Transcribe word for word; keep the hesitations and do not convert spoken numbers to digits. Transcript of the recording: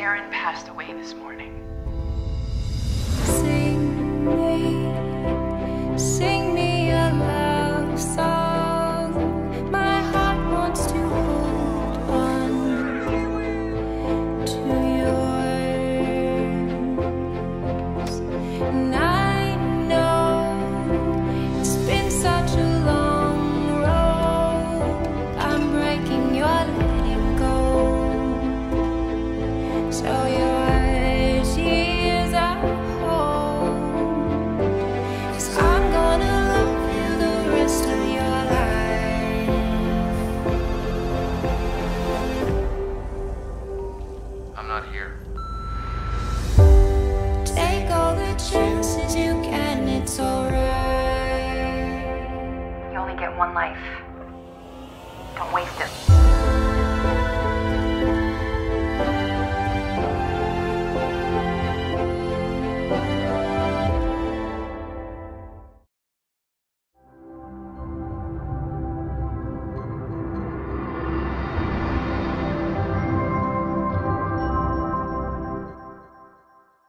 Karen passed away this morning. Sing me, sing me a love song. My heart wants to hold on to yours. And I know it's been such a long road. I'm breaking your love. So yours, years I hold, 'cause I'm gonna love you the rest of your life. I'm not here. Take all the chances you can, it's alright. You only get one life. Don't waste it.